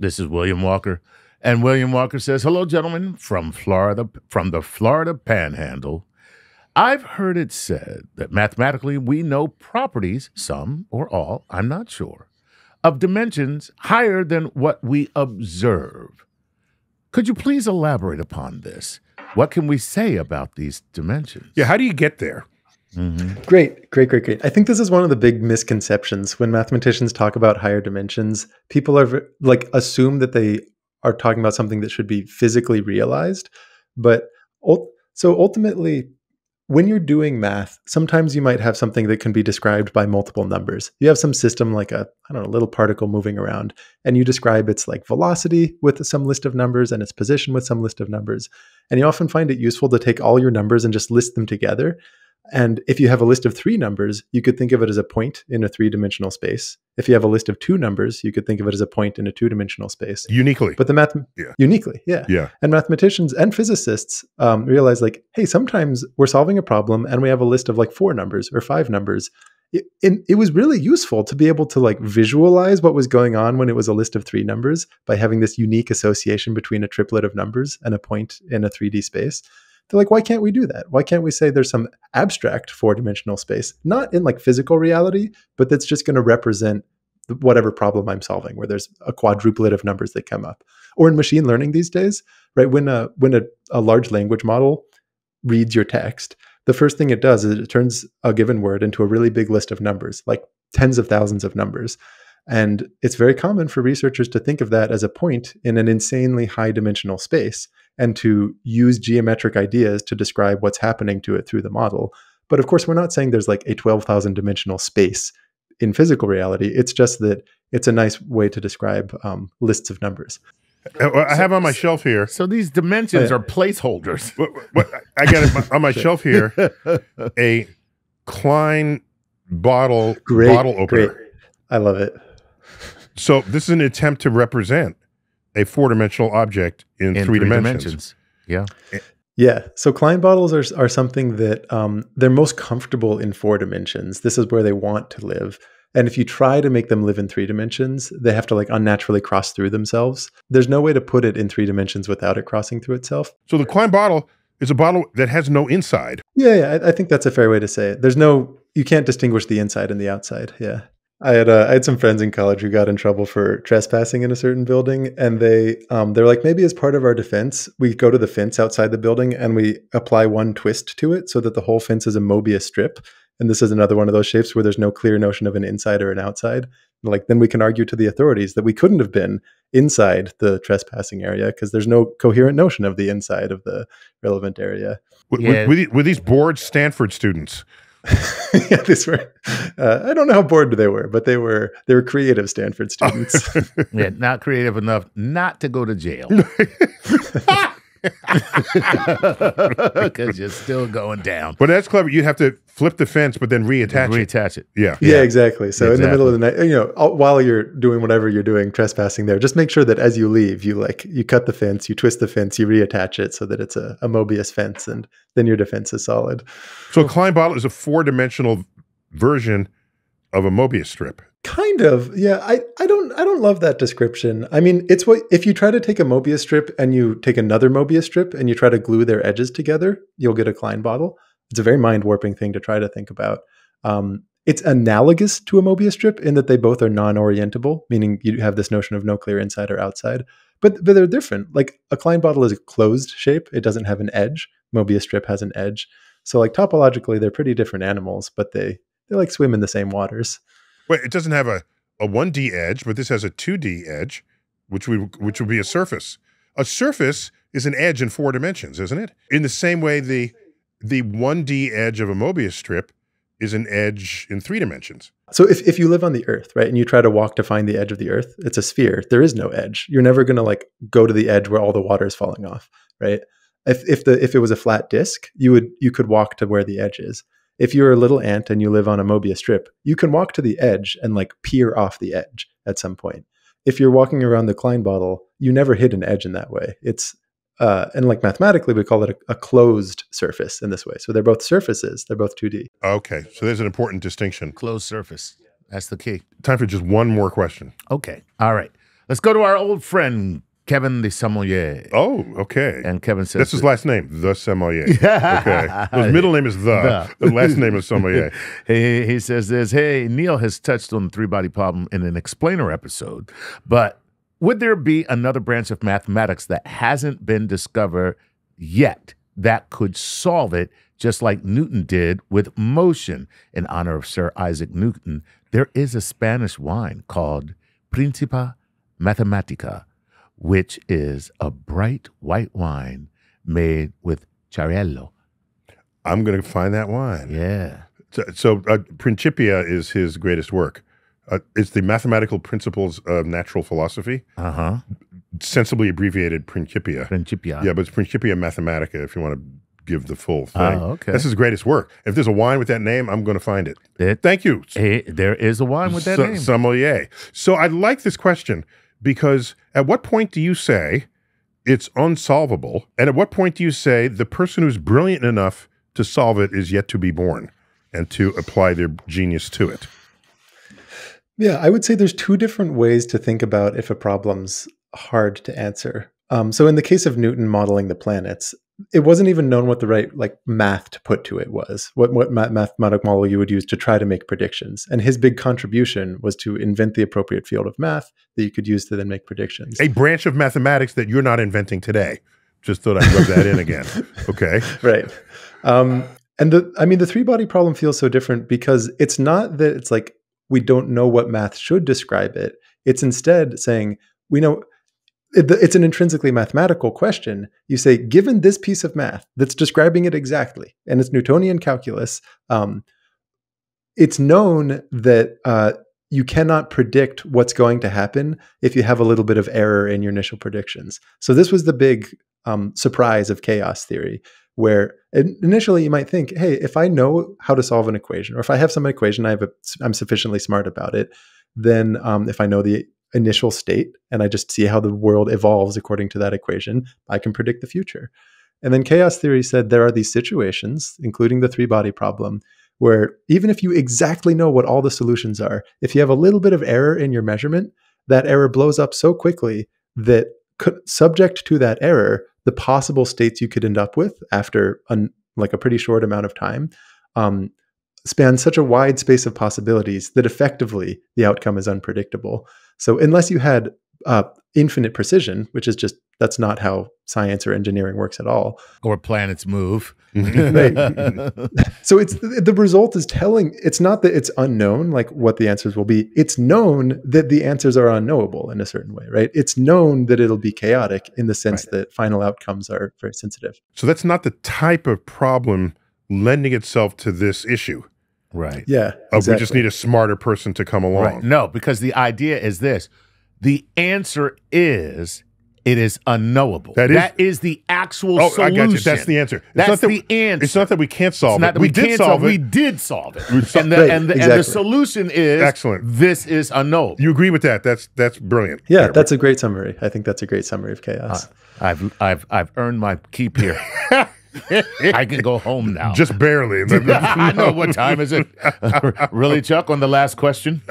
This is William Walker. And William Walker says, hello, gentlemen, from Florida, from the Florida Panhandle. I've heard it said that mathematically we know properties, some or all, I'm not sure, of dimensions higher than what we observe. Could you please elaborate upon this? What can we say about these dimensions? Yeah, how do you get there? Mm-hmm. Great. I think this is one of the big misconceptions. When mathematicians talk about higher dimensions, people are like assume that they are talking about something that should be physically realized. But so ultimately, when you're doing math, sometimes you might have something that can be described by multiple numbers. You have some system like a, I don't know, little particle moving around, and you describe its like velocity with some list of numbers and its position with some list of numbers. And you often find it useful to take all your numbers and just list them together. And if you have a list of three numbers, you could think of it as a point in a three-dimensional space. If you have a list of two numbers, you could think of it as a point in a two-dimensional space. Uniquely. But the math, yeah. Uniquely, yeah. Yeah. And mathematicians and physicists realize like, hey, sometimes we're solving a problem and we have a list of like four numbers or five numbers. It was really useful to be able to like visualize what was going on when it was a list of three numbers by having this unique association between a triplet of numbers and a point in a 3D space. They're like, why can't we do that? Why can't we say there's some abstract four-dimensional space, not in like physical reality, but that's just going to represent whatever problem I'm solving, where there's a quadruplet of numbers that come up? Or in machine learning these days, right? When a large language model reads your text, the first thing it does is it turns a given word into a really big list of numbers, like tens of thousands of numbers. And it's very common for researchers to think of that as a point in an insanely high-dimensional space, and to use geometric ideas to describe what's happening to it through the model. But of course, we're not saying there's like a 12,000 dimensional space in physical reality. It's just that it's a nice way to describe lists of numbers. I have on my shelf here. So these dimensions are placeholders. I got on my shelf here a Klein bottle opener. Great. I love it. So this is an attempt to represent a four-dimensional object in three dimensions. Yeah. So Klein bottles are something that they're most comfortable in four dimensions. This is where they want to live. And if you try to make them live in three dimensions, they have to like unnaturally cross through themselves. There's no way to put it in three dimensions without it crossing through itself. So the Klein bottle is a bottle that has no inside. Yeah. I think that's a fair way to say it. You can't distinguish the inside and the outside. Yeah. I had some friends in college who got in trouble for trespassing in a certain building, and they're like, maybe as part of our defense, we go to the fence outside the building and we apply one twist to it so that the whole fence is a Möbius strip. And this is another one of those shapes where there's no clear notion of an inside or an outside. And like, then we can argue to the authorities that we couldn't have been inside the trespassing area because there's no coherent notion of the inside of the relevant area. Yeah. Were these bored Stanford students? Yeah, these were. I don't know how bored they were, but they were creative Stanford students. Yeah, not creative enough not to go to jail. Because you're still going down. But that's clever. You'd have to flip the fence, but then reattach it. Yeah, exactly. So in the middle of the night, while you're doing whatever you're doing, trespassing there, just make sure that as you leave, you cut the fence, you twist the fence, you reattach it so that it's a Möbius fence, and then your defense is solid. So a Klein bottle is a four-dimensional version of a Möbius strip. Kind of, yeah. I don't love that description. I mean, it's what if you try to take a Möbius strip and you take another Möbius strip and you try to glue their edges together, you'll get a Klein bottle. It's a very mind-warping thing to try to think about. It's analogous to a Möbius strip in that they both are non-orientable, meaning you have this notion of no clear inside or outside. But they're different. Like a Klein bottle is a closed shape; it doesn't have an edge. Möbius strip has an edge. So like topologically, they're pretty different animals, but they like swim in the same waters. Well, it doesn't have a 1D edge, but this has a 2D edge, which would be a surface. A surface is an edge in four dimensions, isn't it? In the same way, the 1D edge of a Möbius strip is an edge in three dimensions. So if you live on the Earth, right, and you try to walk to find the edge of the Earth, it's a sphere. There is no edge. You're never going to like go to the edge where all the water is falling off, right? If it was a flat disk, you could walk to where the edge is. If you're a little ant and you live on a Möbius strip, you can walk to the edge and like peer off the edge at some point. If you're walking around the Klein bottle, you never hit an edge in that way. It's, and like mathematically, we call it a closed surface in this way. So they're both surfaces. They're both 2D. Okay. So there's an important distinction. Closed surface. That's the key. Time for just one more question. Okay. All right. Let's go to our old friend, Kevin the Sommelier. Oh, okay. And Kevin says... That's his last name, the Sommelier. Yeah. Okay. His middle name is the. The last name is Sommelier. He says this, hey, Neil has touched on the three-body problem in an explainer episode, but would there be another branch of mathematics that hasn't been discovered yet that could solve it, just like Newton did with motion? In honor of Sir Isaac Newton, there is a Spanish wine called Principia Mathematica, which is a bright white wine made with Charello. I'm going to find that wine. Yeah. So Principia is his greatest work. It's the mathematical principles of natural philosophy. Uh-huh. Sensibly abbreviated Principia. Principia. Yeah, but it's Principia Mathematica if you want to give the full thing. Oh, okay. That's his greatest work. If there's a wine with that name, I'm going to find it. Thank you. There is a wine with that name. Sommelier. So I like this question, because at what point do you say it's unsolvable? And at what point do you say the person who's brilliant enough to solve it is yet to be born and to apply their genius to it? Yeah, I would say there's two different ways to think about if a problem's hard to answer. So in the case of Newton modeling the planets, it wasn't even known what the right math to put to it was, what mathematical model you would use to try to make predictions. And his big contribution was to invent the appropriate field of math that you could use to then make predictions. A branch of mathematics that you're not inventing today. Just thought I'd rub that in again. Okay. Right. And I mean, the three-body problem feels so different because it's not that it's like we don't know what math should describe it. It's instead saying, we know... It's an intrinsically mathematical question. You say, given this piece of math that's describing it exactly, and it's Newtonian calculus, it's known that you cannot predict what's going to happen if you have a little bit of error in your initial predictions. So this was the big surprise of chaos theory, where initially you might think, hey, if I know how to solve an equation, or if I have some equation, I'm sufficiently smart about it, then if I know the initial state and I just see how the world evolves according to that equation, I can predict the future. And then chaos theory said there are these situations, including the three-body problem, where even if you exactly know what all the solutions are, if you have a little bit of error in your measurement, that error blows up so quickly that subject to that error, the possible states you could end up with after a pretty short amount of time spans such a wide space of possibilities that effectively the outcome is unpredictable. So unless you had infinite precision, which is just, that's not how science or engineering works at all. Or planets move. Right. So it's, the result is telling, it's not that it's unknown, like what the answers will be. It's known that the answers are unknowable in a certain way, right? It's known that it'll be chaotic in the sense that final outcomes are very sensitive. So that's not the type of problem lending itself to this issue. Right. Yeah. Exactly. We just need a smarter person to come along. Right. No, because the idea is this. The answer is it is unknowable. That is the actual solution. I got you. That's the answer. That's the answer. It's not that we can't solve it. We did solve it. And the solution is excellent. This is unknowable. You agree with that? That's brilliant. Yeah, that's a great summary. I think that's a great summary of chaos. I've earned my keep here. I can go home now. Just barely. I know. What time is it? Really, Chuck, on the last question?